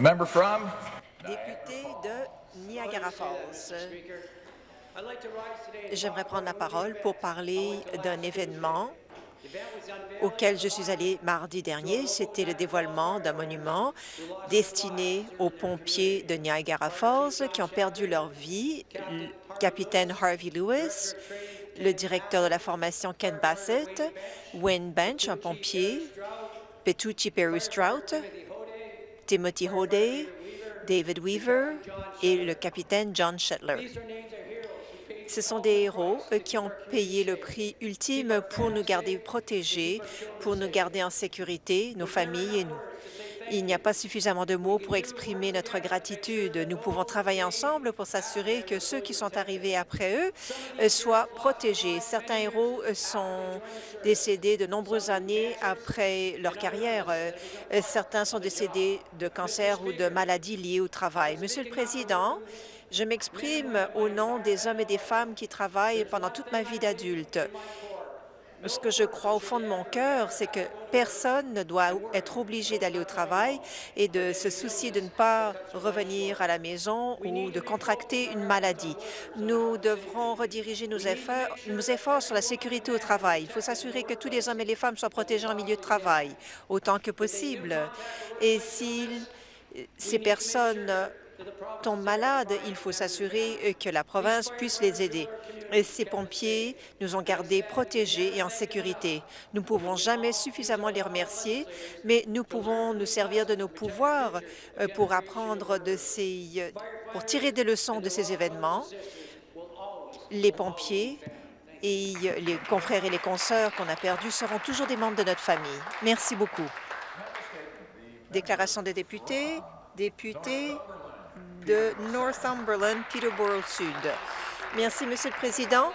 The member from député de Niagara Falls. J'aimerais prendre la parole pour parler d'un événement auquel je suis allée mardi dernier. C'était le dévoilement d'un monument destiné aux pompiers de Niagara Falls qui ont perdu leur vie, le capitaine Harvey Lewis, le directeur de la formation Ken Bassett, Wayne Bench, un pompier, Petucci Perry Strout, Timothy Hoday, David Weaver et le capitaine John Shetler. Ce sont des héros qui ont payé le prix ultime pour nous garder protégés, pour nous garder en sécurité, nos familles et nous. Il n'y a pas suffisamment de mots pour exprimer notre gratitude. Nous pouvons travailler ensemble pour s'assurer que ceux qui sont arrivés après eux soient protégés. Certains héros sont décédés de nombreuses années après leur carrière. Certains sont décédés de cancer ou de maladies liées au travail. Monsieur le Président, je m'exprime au nom des hommes et des femmes qui travaillent pendant toute ma vie d'adulte. Ce que je crois au fond de mon cœur, c'est que personne ne doit être obligé d'aller au travail et de se soucier de ne pas revenir à la maison ou de contracter une maladie. Nous devrons rediriger nos efforts sur la sécurité au travail. Il faut s'assurer que tous les hommes et les femmes soient protégés en milieu de travail autant que possible. Et si ces personnes tombent malades, il faut s'assurer que la province puisse les aider. Et ces pompiers nous ont gardés protégés et en sécurité. Nous ne pouvons jamais suffisamment les remercier, mais nous pouvons nous servir de nos pouvoirs pour apprendre pour tirer des leçons de ces événements. Les pompiers et les confrères et les consoeurs qu'on a perdus seront toujours des membres de notre famille. Merci beaucoup. Déclaration des députés. Député de Northumberland, Peterborough Sud. Merci, Monsieur le Président.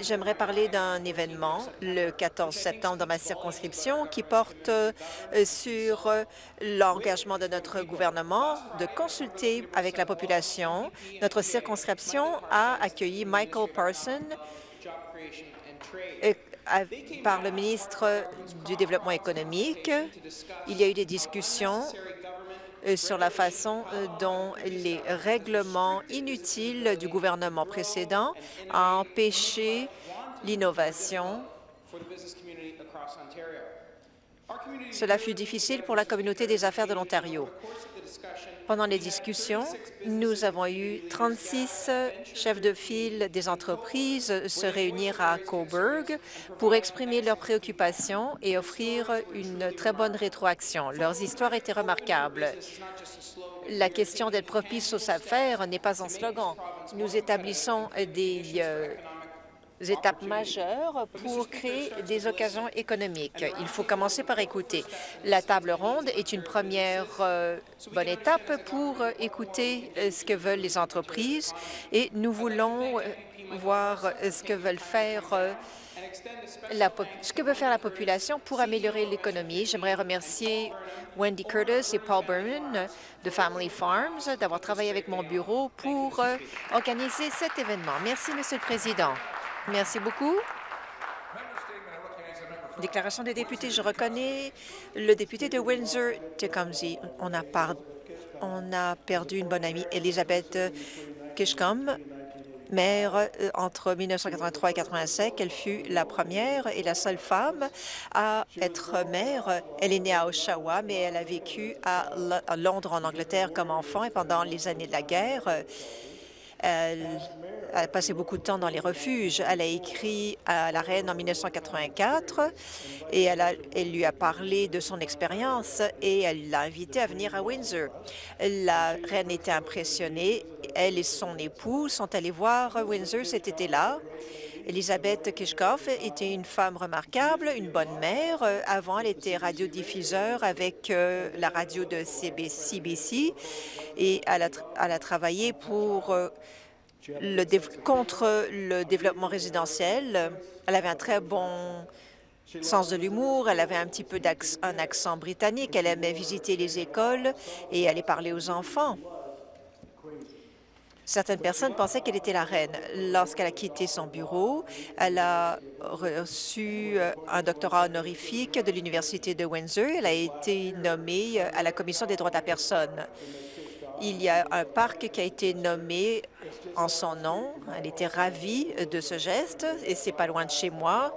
J'aimerais parler d'un événement le 14 septembre dans ma circonscription qui porte sur l'engagement de notre gouvernement de consulter avec la population. Notre circonscription a accueilli Michael Parson par le ministre du Développement économique. Il y a eu des discussions sur la façon dont les règlements inutiles du gouvernement précédent ont empêché l'innovation. Cela fut difficile pour la communauté des affaires de l'Ontario. Pendant les discussions, nous avons eu 36 chefs de file des entreprises se réunir à Cobourg pour exprimer leurs préoccupations et offrir une très bonne rétroaction. Leurs histoires étaient remarquables. La question d'être propice aux affaires n'est pas un slogan. Nous établissons des étapes majeures pour créer des occasions économiques. Il faut commencer par écouter. La table ronde est une première bonne étape pour écouter ce que veulent les entreprises et nous voulons voir ce que veulent faire la population pour améliorer l'économie. J'aimerais remercier Wendy Curtis et Paul Byrne de Family Farms d'avoir travaillé avec mon bureau pour organiser cet événement. Merci, Monsieur le Président. Merci beaucoup. Déclaration des députés. Je reconnais le député de Windsor-Tecumseh. On a perdu une bonne amie, Elizabeth Kishcombe, maire entre 1983 et 1985. Elle fut la première et la seule femme à être maire. Elle est née à Oshawa, mais elle a vécu à Londres, en Angleterre, comme enfant. Et pendant les années de la guerre, elle a passé beaucoup de temps dans les refuges. Elle a écrit à la reine en 1984 et elle lui a parlé de son expérience et elle l'a invitée à venir à Windsor. La reine était impressionnée. Elle et son époux sont allés voir Windsor cet été-là. Elizabeth Kishkon était une femme remarquable, une bonne mère. Avant, elle était radiodiffuseur avec la radio de CBC et elle a travaillé contre le développement résidentiel. Elle avait un très bon sens de l'humour, elle avait un petit peu un accent britannique, elle aimait visiter les écoles et aller parler aux enfants. Certaines personnes pensaient qu'elle était la reine. Lorsqu'elle a quitté son bureau, elle a reçu un doctorat honorifique de l'Université de Windsor. Elle a été nommée à la Commission des droits de la personne. Il y a un parc qui a été nommé en son nom. Elle était ravie de ce geste et c'est pas loin de chez moi.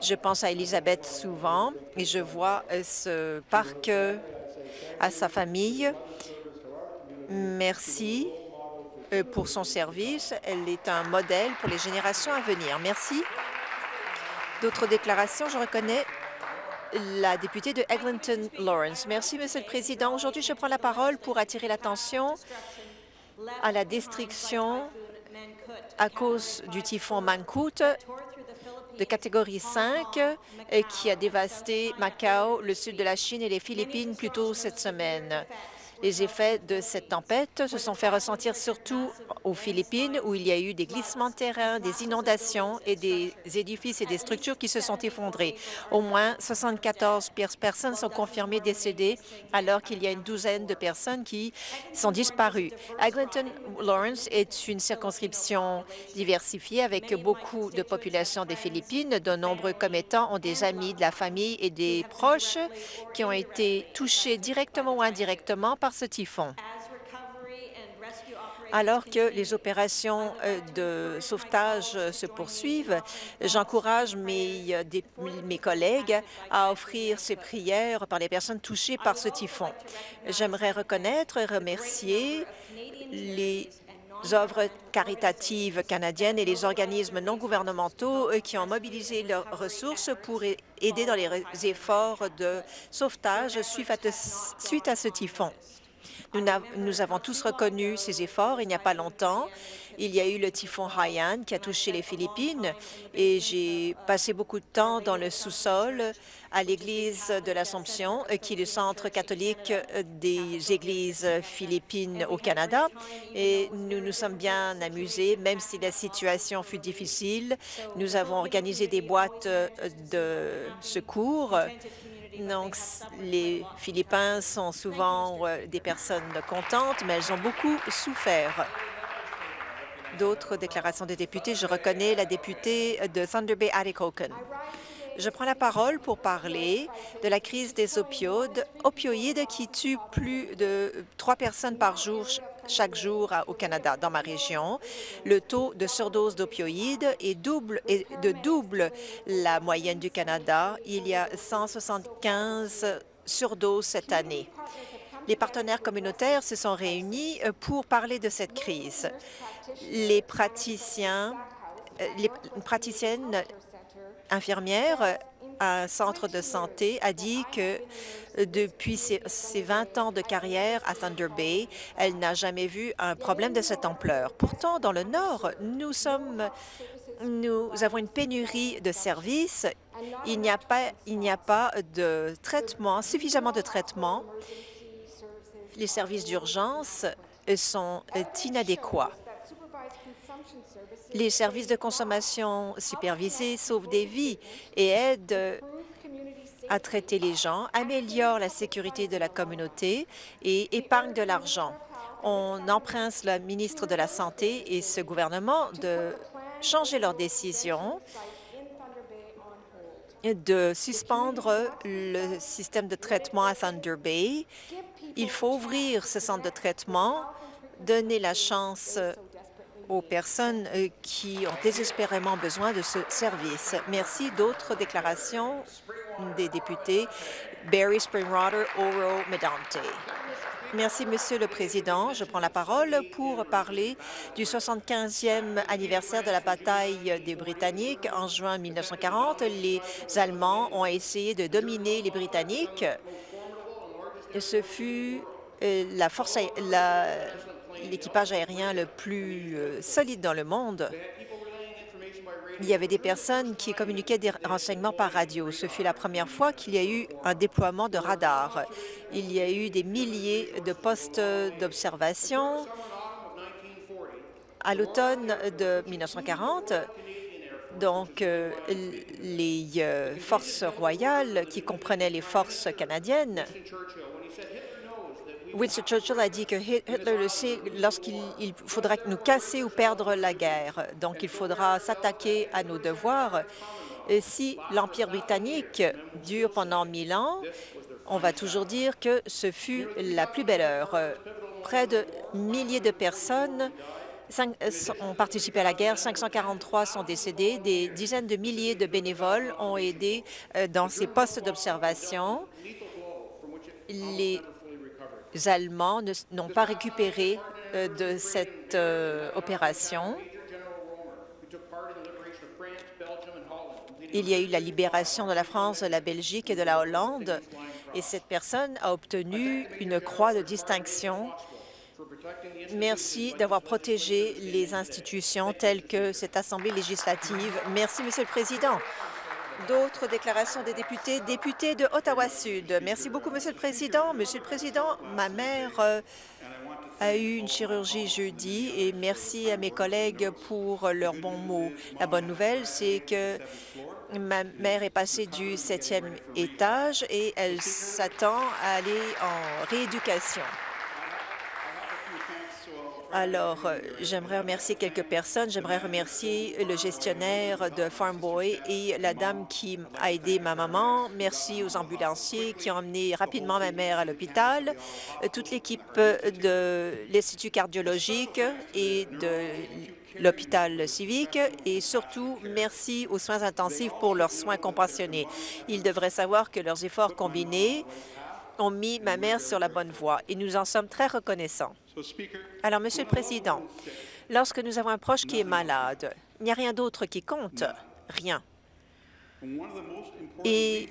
Je pense à Elizabeth souvent et je vois ce parc à sa famille. Merci pour son service. Elle est un modèle pour les générations à venir. Merci. D'autres déclarations, je reconnais la députée de Eglinton-Lawrence. Merci, Monsieur le Président. Aujourd'hui, je prends la parole pour attirer l'attention à la destruction à cause du typhon Mangkut de catégorie 5 qui a dévasté Macao, le sud de la Chine et les Philippines plus tôt cette semaine. Les effets de cette tempête se sont fait ressentir surtout aux Philippines, où il y a eu des glissements de terrain, des inondations et des édifices et des structures qui se sont effondrés. Au moins 74 personnes sont confirmées décédées, alors qu'il y a une douzaine de personnes qui sont disparues. Eglinton-Lawrence est une circonscription diversifiée avec beaucoup de populations des Philippines. De nombreux commettants ont des amis, de la famille et des proches qui ont été touchés directement ou indirectement par ce typhon. Alors que les opérations de sauvetage se poursuivent, j'encourage mes collègues à offrir ces prières par les personnes touchées par ce typhon. J'aimerais reconnaître et remercier les œuvres caritatives canadiennes et les organismes non gouvernementaux qui ont mobilisé leurs ressources pour aider dans les efforts de sauvetage suite à ce typhon. Nous avons tous reconnu ces efforts il n'y a pas longtemps. Il y a eu le typhon Haiyan qui a touché les Philippines et j'ai passé beaucoup de temps dans le sous-sol à l'église de l'Assomption, qui est le centre catholique des églises philippines au Canada. Et nous nous sommes bien amusés, même si la situation fut difficile. Nous avons organisé des boîtes de secours. Donc, les Philippins sont souvent des personnes contentes, mais elles ont beaucoup souffert. D'autres déclarations des députés. Je reconnais la députée de Thunder Bay, Atikokan. Je prends la parole pour parler de la crise des opioïdes qui tue plus de 3 personnes par jour chaque jour au Canada. Dans ma région, le taux de surdose d'opioïdes est de double la moyenne du Canada. Il y a 175 surdoses cette année. Les partenaires communautaires se sont réunis pour parler de cette crise. Une praticienne infirmière à un centre de santé a dit que depuis ses 20 ans de carrière à Thunder Bay, elle n'a jamais vu un problème de cette ampleur. Pourtant, dans le Nord, nous avons une pénurie de services. Il n'y a pas de traitement, suffisamment de traitements. Les services d'urgence sont inadéquats. Les services de consommation supervisés sauvent des vies et aident à traiter les gens, améliorent la sécurité de la communauté et épargnent de l'argent. On emprunte la ministre de la Santé et ce gouvernement de changer leur décision de suspendre le système de traitement à Thunder Bay. Il faut ouvrir ce centre de traitement, donner la chance aux personnes qui ont désespérément besoin de ce service. Merci. D'autres déclarations des députés. Barry Springwater, Oro-Medante. Merci, Monsieur le Président. Je prends la parole pour parler du 75e anniversaire de la bataille des Britanniques. En juin 1940, les Allemands ont essayé de dominer les Britanniques. Ce fut l'équipage aérien le plus solide dans le monde. Il y avait des personnes qui communiquaient des renseignements par radio. Ce fut la première fois qu'il y a eu un déploiement de radars. Il y a eu des milliers de postes d'observation. À l'automne de 1940, donc, les forces royales qui comprenaient les forces canadiennes Winston Churchill a dit que Hitler le sait lorsqu'il faudra nous casser ou perdre la guerre. Donc, il faudra s'attaquer à nos devoirs. Et si l'Empire britannique dure pendant 1000 ans, on va toujours dire que ce fut la plus belle heure. Près de milliers de personnes ont participé à la guerre, 543 sont décédés, des dizaines de milliers de bénévoles ont aidé dans ces postes d'observation. Les Allemands n'ont pas récupéré de cette opération. Il y a eu la libération de la France, de la Belgique et de la Hollande, et cette personne a obtenu une croix de distinction. Merci d'avoir protégé les institutions telles que cette Assemblée législative. Merci, Monsieur le Président. D'autres déclarations des députés. Député de Ottawa-Sud. Merci beaucoup, Monsieur le Président. Monsieur le Président, ma mère a eu une chirurgie jeudi et merci à mes collègues pour leurs bons mots. La bonne nouvelle, c'est que ma mère est passée du 7e étage et elle s'attend à aller en rééducation. Alors, j'aimerais remercier quelques personnes. J'aimerais remercier le gestionnaire de Farm Boy et la dame qui a aidé ma maman. Merci aux ambulanciers qui ont emmené rapidement ma mère à l'hôpital, toute l'équipe de l'Institut cardiologique et de l'hôpital civique et surtout merci aux soins intensifs pour leurs soins compassionnés. Ils devraient savoir que leurs efforts combinés ont mis ma mère sur la bonne voie et nous en sommes très reconnaissants. Alors, Monsieur le Président, lorsque nous avons un proche qui est malade, il n'y a rien d'autre qui compte, rien. Et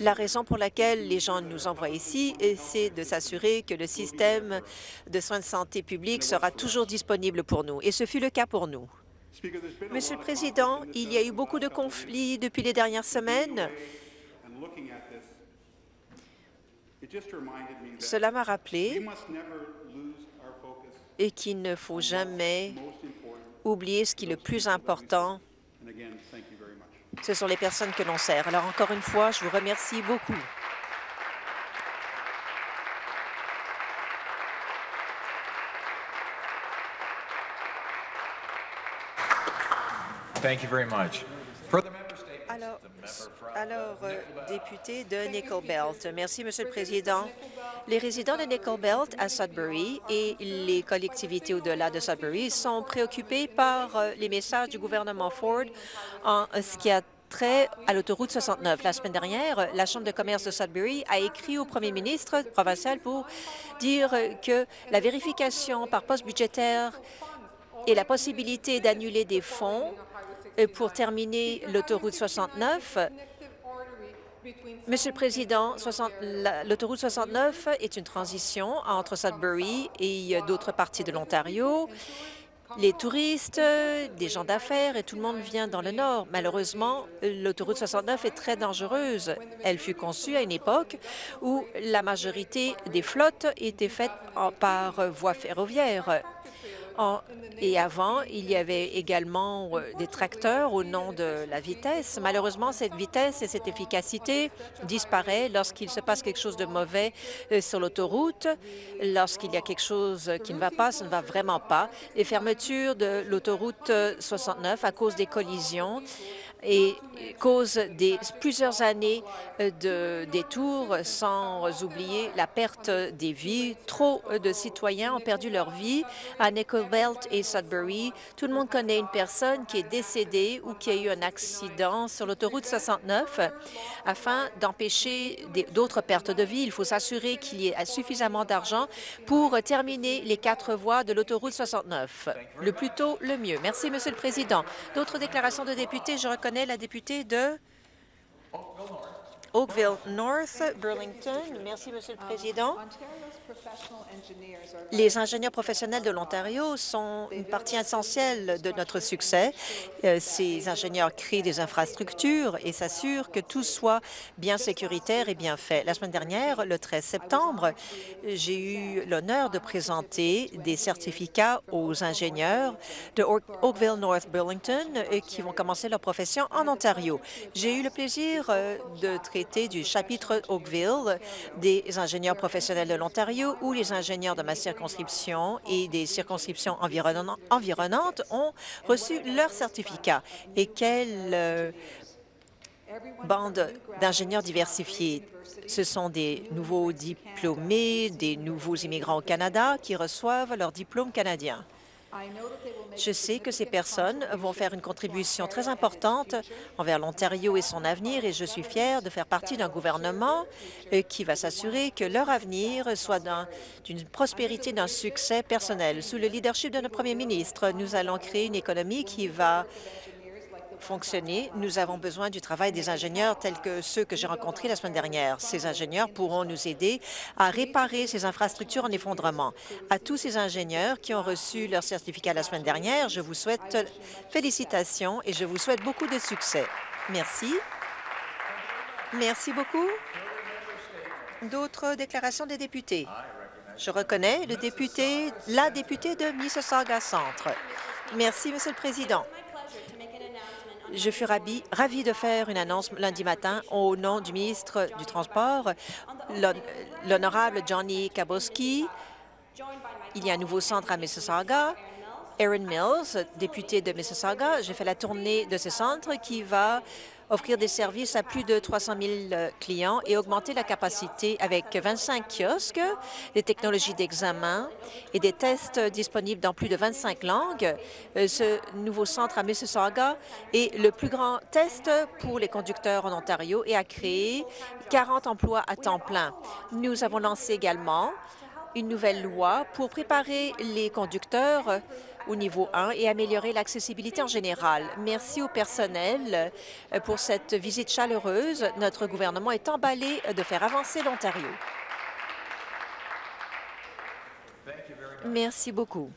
la raison pour laquelle les gens nous envoient ici, c'est de s'assurer que le système de soins de santé publique sera toujours disponible pour nous. Et ce fut le cas pour nous. Monsieur le Président, il y a eu beaucoup de conflits depuis les dernières semaines. Cela m'a rappelé et qu'il ne faut jamais oublier ce qui est le plus important. Ce sont les personnes que l'on sert. Alors, encore une fois, je vous remercie beaucoup. Thank you very much. Alors, député de Nickel Belt. Merci, Monsieur le Président. Les résidents de Nickel Belt à Sudbury et les collectivités au-delà de Sudbury sont préoccupés par les messages du gouvernement Ford en ce qui a trait à l'autoroute 69. La semaine dernière, la Chambre de commerce de Sudbury a écrit au premier ministre provincial pour dire que la vérification par poste budgétaire et la possibilité d'annuler des fonds pour terminer l'autoroute 69. Monsieur le Président, l'autoroute 69 est une transition entre Sudbury et d'autres parties de l'Ontario. Les touristes, des gens d'affaires et tout le monde vient dans le Nord. Malheureusement, l'autoroute 69 est très dangereuse. Elle fut conçue à une époque où la majorité des flottes étaient faites par voie ferroviaire. Et avant, il y avait également des tracteurs au nom de la vitesse. Malheureusement, cette vitesse et cette efficacité disparaissent lorsqu'il se passe quelque chose de mauvais sur l'autoroute. Lorsqu'il y a quelque chose qui ne va pas, ça ne va vraiment pas. Les fermetures de l'autoroute 69 à cause des collisions et cause des plusieurs années de détours, sans oublier la perte des vies. Trop de citoyens ont perdu leur vie à Nickel Belt et Sudbury. Tout le monde connaît une personne qui est décédée ou qui a eu un accident sur l'autoroute 69. Afin d'empêcher d'autres pertes de vie, il faut s'assurer qu'il y ait suffisamment d'argent pour terminer les 4 voies de l'autoroute 69. Le plus tôt, le mieux. Merci, Monsieur le Président. D'autres déclarations de députés, je reconnais la députée de Oakville North, Burlington. Merci, Monsieur le Président. Les ingénieurs professionnels de l'Ontario sont une partie essentielle de notre succès. Ces ingénieurs créent des infrastructures et s'assurent que tout soit bien sécuritaire et bien fait. La semaine dernière, le 13 septembre, j'ai eu l'honneur de présenter des certificats aux ingénieurs de Oakville North Burlington qui vont commencer leur profession en Ontario. J'ai eu le plaisir de traiter été du chapitre Oakville, des ingénieurs professionnels de l'Ontario où les ingénieurs de ma circonscription et des circonscriptions environnantes ont reçu leur certificat. Et quelle bande d'ingénieurs diversifiés. Ce sont des nouveaux diplômés, des nouveaux immigrants au Canada qui reçoivent leur diplôme canadien. Je sais que ces personnes vont faire une contribution très importante envers l'Ontario et son avenir, et je suis fière de faire partie d'un gouvernement qui va s'assurer que leur avenir soit d'une prospérité, d'un succès personnel. Sous le leadership de notre premier ministre, nous allons créer une économie qui va fonctionner. Nous avons besoin du travail des ingénieurs tels que ceux que j'ai rencontrés la semaine dernière. Ces ingénieurs pourront nous aider à réparer ces infrastructures en effondrement. À tous ces ingénieurs qui ont reçu leur certificat la semaine dernière, je vous souhaite félicitations et je vous souhaite beaucoup de succès. Merci. Merci beaucoup. D'autres déclarations des députés. Je reconnais le député, la députée de Mississauga Centre. Merci, Monsieur le Président. Je suis ravie de faire une annonce lundi matin au nom du ministre du Transport, l'honorable Johnny Kaboski. Il y a un nouveau centre à Mississauga. Aaron Mills, député de Mississauga, j'ai fait la tournée de ce centre qui va offrir des services à plus de 300 000 clients et augmenter la capacité avec 25 kiosques, des technologies d'examen et des tests disponibles dans plus de 25 langues. Ce nouveau centre à Mississauga est le plus grand test pour les conducteurs en Ontario et a créé 40 emplois à temps plein. Nous avons lancé également une nouvelle loi pour préparer les conducteurs au niveau 1 et améliorer l'accessibilité en général. Merci au personnel pour cette visite chaleureuse. Notre gouvernement est emballé de faire avancer l'Ontario. Merci beaucoup.